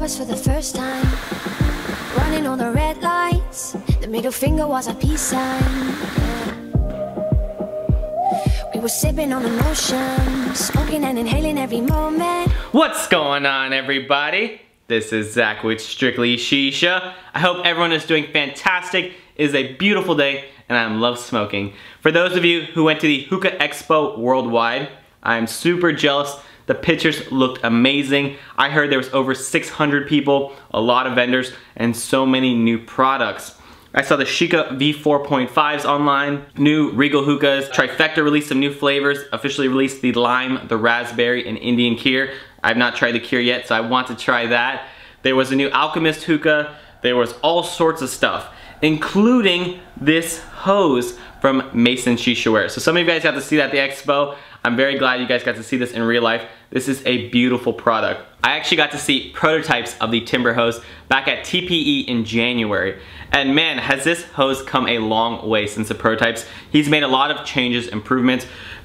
flowers for the first time. Running on the red lights, the middle finger was a peace sign. We were sipping on emotion, smoking and inhaling every moment. What's going on, everybody? This is Zach with Strictly Shisha. I hope everyone is doing fantastic. It is a beautiful day and I love smoking. For those of you who went to the Hookah Expo Worldwide, I am super jealous. The pictures looked amazing. I heard there was over 600 people, a lot of vendors, and so many new products. I saw the Shisha V4.5s online, new Regal hookahs. Trifecta released some new flavors, officially released the lime, the raspberry, and Indian Kir. I've not tried the Kir yet, so I want to try that. There was a new Alchemist hookah. There was all sorts of stuff, including this hose from Mason Shishaware. So some of you guys got to see that at the expo. I'm very glad you guys got to see this in real life. This is a beautiful product. I actually got to see prototypes of the TYMBER hose back at TPE in January. And man, has this hose come a long way since the prototypes. He's made a lot of changes, improvements,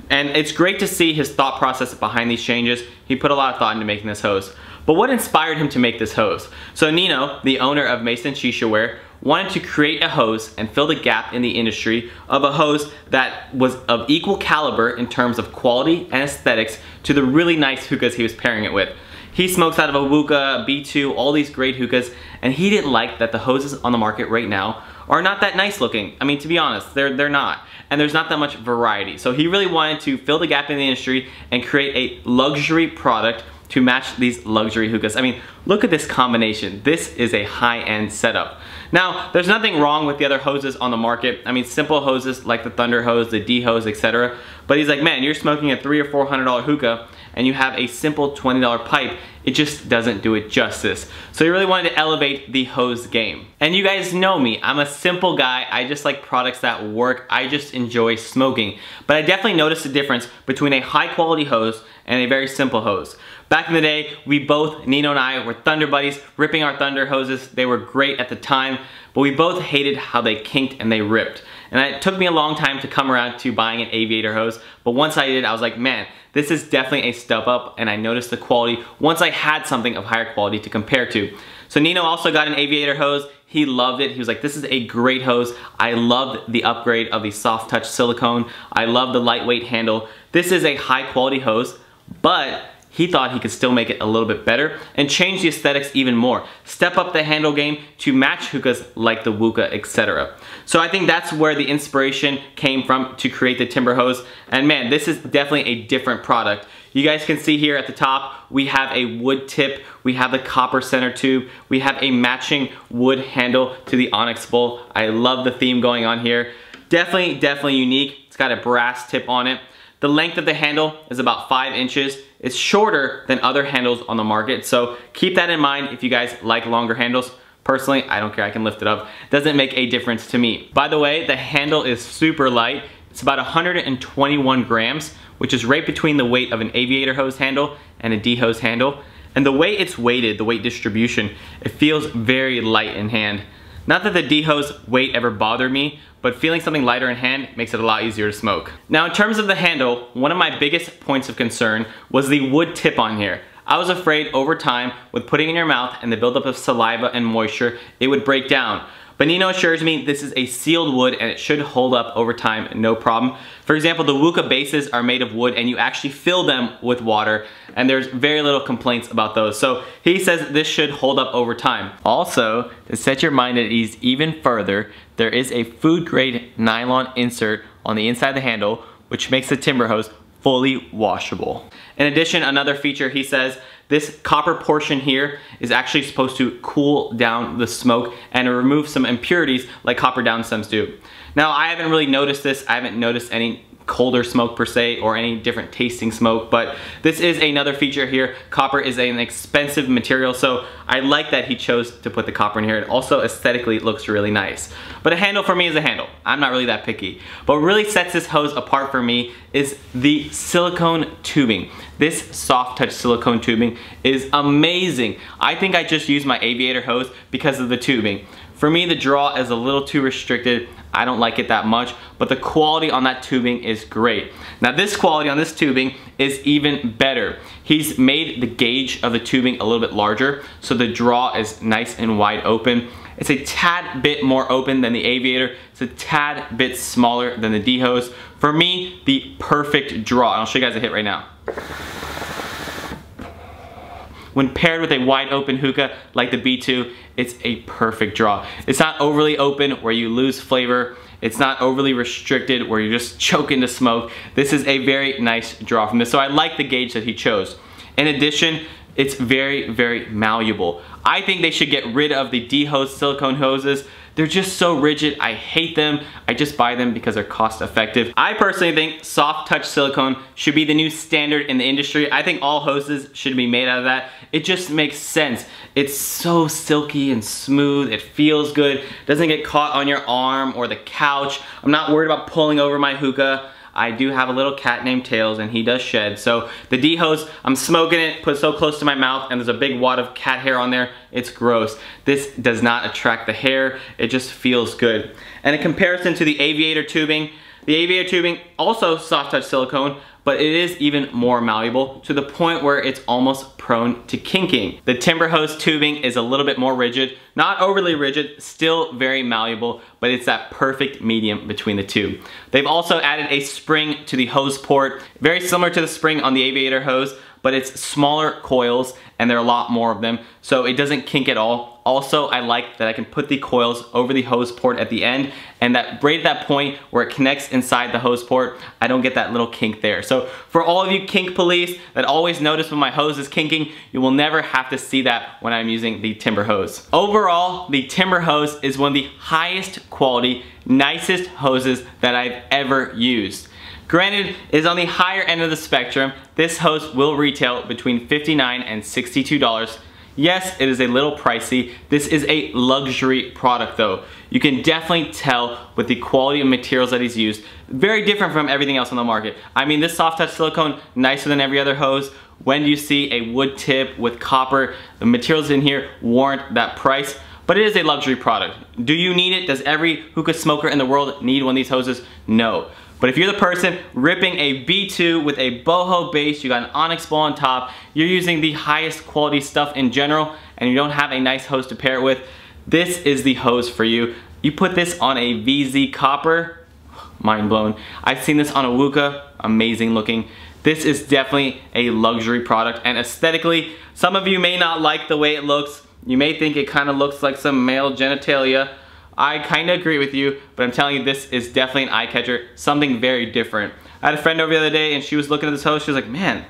and it's great to see his thought process behind these changes. He put a lot of thought into making this hose. But what inspired him to make this hose? So Nino, the owner of Mason Shishaware, wanted to create a hose and fill the gap in the industry of a hose that was of equal caliber in terms of quality and aesthetics to the really nice hookahs he was pairing it with. He smokes out of a WooKah, B2, all these great hookahs, and he didn't like that the hoses on the market right now are not that nice looking. I mean, to be honest, they're not. And there's not that much variety. So he really wanted to fill the gap in the industry and create a luxury product to match these luxury hookahs. I mean, look at this combination. This is a high-end setup. Now, there's nothing wrong with the other hoses on the market. I mean, simple hoses like the Thunder hose, the D hose, etc. But he's like, man, you're smoking a $300 or $400 hookah and you have a simple $20 pipe. It just doesn't do it justice. So he really wanted to elevate the hose game. And you guys know me, I'm a simple guy. I just like products that work. I just enjoy smoking. But I definitely noticed the difference between a high quality hose and a very simple hose. Back in the day, we both, Nino and I, were Thunder buddies, ripping our Thunder hoses. They were great at the time, but we both hated how they kinked and they ripped. And it took me a long time to come around to buying an Aviator hose, but once I did, I was like, man, this is definitely a step up, and I noticed the quality once I had something of higher quality to compare to. So Nino also got an Aviator hose. He loved it. He was like, this is a great hose. I loved the upgrade of the soft touch silicone. I love the lightweight handle. This is a high quality hose, but he thought he could still make it a little bit better and change the aesthetics even more. Step up the handle game to match hookahs like the WooKah, etc. So I think that's where the inspiration came from to create the TYMBER hose. And man, this is definitely a different product. You guys can see here at the top, we have a wood tip, we have the copper center tube, we have a matching wood handle to the Onyx Bowl. I love the theme going on here. Definitely, definitely unique. It's got a brass tip on it. The length of the handle is about 5 inches. It's shorter than other handles on the market, so keep that in mind if you guys like longer handles. Personally, I don't care, I can lift it up. Doesn't make a difference to me. By the way, the handle is super light. It's about 121 grams, which is right between the weight of an Aviator hose handle and a D hose handle. And the way it's weighted, the weight distribution, it feels very light in hand. Not that the D hose weight ever bothered me, but feeling something lighter in hand makes it a lot easier to smoke. Now in terms of the handle, one of my biggest points of concern was the wood tip on here. I was afraid over time, with putting it in your mouth and the buildup of saliva and moisture, it would break down. But Nino assures me this is a sealed wood and it should hold up over time, no problem. For example, the WooKah bases are made of wood and you actually fill them with water, and there's very little complaints about those. So he says this should hold up over time. Also, to set your mind at ease even further, there is a food grade nylon insert on the inside of the handle, which makes the TYMBER hose fully washable. In addition, another feature, he says, this copper portion here is actually supposed to cool down the smoke and remove some impurities like copper downstems do. Now, I haven't really noticed this. I haven't noticed any colder smoke per se or any different tasting smoke, but this is another feature here. Copper is an expensive material, so I like that he chose to put the copper in here. It also aesthetically looks really nice. But a handle for me is a handle. I'm not really that picky. But what really sets this hose apart for me is the silicone tubing. This soft touch silicone tubing is amazing. I think I just used my Aviator hose because of the tubing. For me, the draw is a little too restricted. I don't like it that much, but the quality on that tubing is great. Now this quality on this tubing is even better. He's made the gauge of the tubing a little bit larger, so the draw is nice and wide open. It's a tad bit more open than the Aviator. It's a tad bit smaller than the D-Hose. For me, the perfect draw. And I'll show you guys a hit right now. When paired with a wide open hookah like the B2, it's a perfect draw. It's not overly open where you lose flavor. It's not overly restricted where you're just choking to smoke. This is a very nice draw from this. So I like the gauge that he chose. In addition, it's very, very malleable. I think they should get rid of the D-Hose silicone hoses. They're just so rigid, I hate them. I just buy them because they're cost effective. I personally think soft touch silicone should be the new standard in the industry. I think all hoses should be made out of that. It just makes sense. It's so silky and smooth. It feels good. It doesn't get caught on your arm or the couch. I'm not worried about pulling over my hookah. I do have a little cat named Tails and he does shed. So the D-Hose, I'm smoking it, put so close to my mouth and there's a big wad of cat hair on there. It's gross. This does not attract the hair. It just feels good. And in comparison to the Aviator tubing, the Aviator tubing, also soft touch silicone, but it is even more malleable to the point where it's almost prone to kinking. The Timber Hose tubing is a little bit more rigid, not overly rigid, still very malleable, but it's that perfect medium between the two. They've also added a spring to the hose port, very similar to the spring on the Aviator hose, but it's smaller coils and there are a lot more of them, so it doesn't kink at all. Also, I like that I can put the coils over the hose port at the end, and that right at that point where it connects inside the hose port, I don't get that little kink there. So for all of you kink police that always notice when my hose is kinking, you will never have to see that when I'm using the Timber Hose. Overall, the Timber Hose is one of the highest quality, nicest hoses that I've ever used. Granted, it is on the higher end of the spectrum. This hose will retail between $59 and $62. Yes, it is a little pricey. This is a luxury product though. You can definitely tell with the quality of materials that he's used. Very different from everything else on the market. I mean, this soft touch silicone, nicer than every other hose. When do you see a wood tip with copper? The materials in here warrant that price. But it is a luxury product. Do you need it? Does every hookah smoker in the world need one of these hoses? No. But if you're the person ripping a B2 with a boho base, you got an Onyx Bowl on top, you're using the highest quality stuff in general, and you don't have a nice hose to pair it with, this is the hose for you. You put this on a VZ copper, mind blown. I've seen this on a WooKah, amazing looking. This is definitely a luxury product, and aesthetically, some of you may not like the way it looks. You may think it kind of looks like some male genitalia. I kind of agree with you, but I'm telling you, this is definitely an eye catcher, something very different. I had a friend over the other day and she was looking at this hose, she was like, man,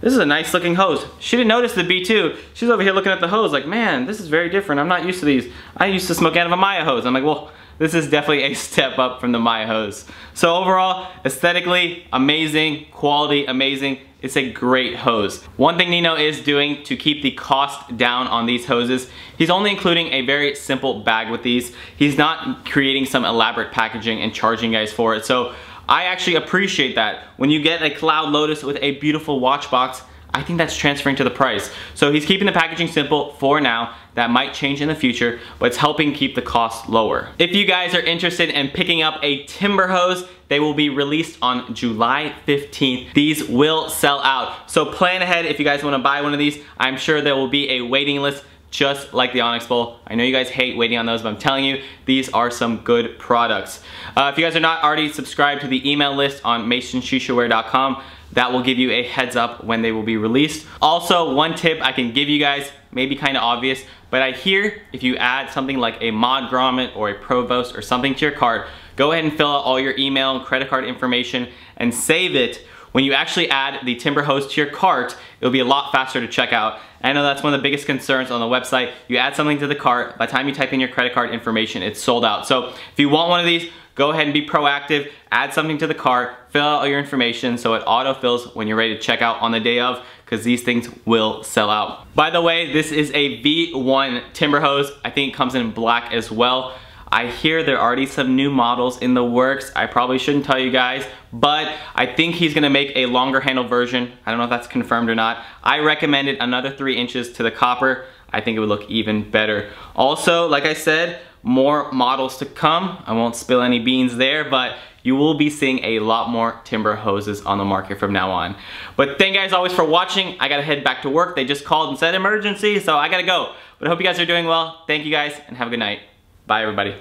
this is a nice looking hose. She didn't notice the B2, she was over here looking at the hose like, man, this is very different, I'm not used to these. I used to smoke out of a Maya hose. I'm like, well, this is definitely a step up from the Maya hose. So overall, aesthetically, amazing, quality, amazing. It's a great hose. One thing Nino is doing to keep the cost down on these hoses, he's only including a very simple bag with these. He's not creating some elaborate packaging and charging guys for it. So I actually appreciate that. When you get a Kaloud Lotus with a beautiful watch box, I think that's transferring to the price. So he's keeping the packaging simple for now. That might change in the future, but it's helping keep the cost lower. If you guys are interested in picking up a Timber Hose, they will be released on July 15th. These will sell out. So plan ahead if you guys wanna buy one of these. I'm sure there will be a waiting list just like the Onyx Bowl. I know you guys hate waiting on those, but I'm telling you, these are some good products. If you guys are not already subscribed to the email list on masonshishaware.com, that will give you a heads up when they will be released. Also, one tip I can give you guys, maybe kind of obvious, but I hear if you add something like a Mod Grommet or a Provost or something to your cart, go ahead and fill out all your email and credit card information and save it. When you actually add the Timber Hose to your cart, it'll be a lot faster to check out. I know that's one of the biggest concerns on the website. You add something to the cart, by the time you type in your credit card information, it's sold out. So if you want one of these, go ahead and be proactive, add something to the cart, fill out all your information so it auto-fills when you're ready to check out on the day of, because these things will sell out. By the way, this is a V1 Timber Hose. I think it comes in black as well. I hear there are already some new models in the works. I probably shouldn't tell you guys, but I think he's gonna make a longer handle version. I don't know if that's confirmed or not. I recommended another 3 inches to the copper. I think it would look even better. Also, like I said, more models to come. I won't spill any beans there, but you will be seeing a lot more Timber hoses on the market from now on. But thank you guys always for watching. I gotta head back to work. They just called and said emergency, so I gotta go. But I hope you guys are doing well. Thank you guys and have a good night. Bye everybody.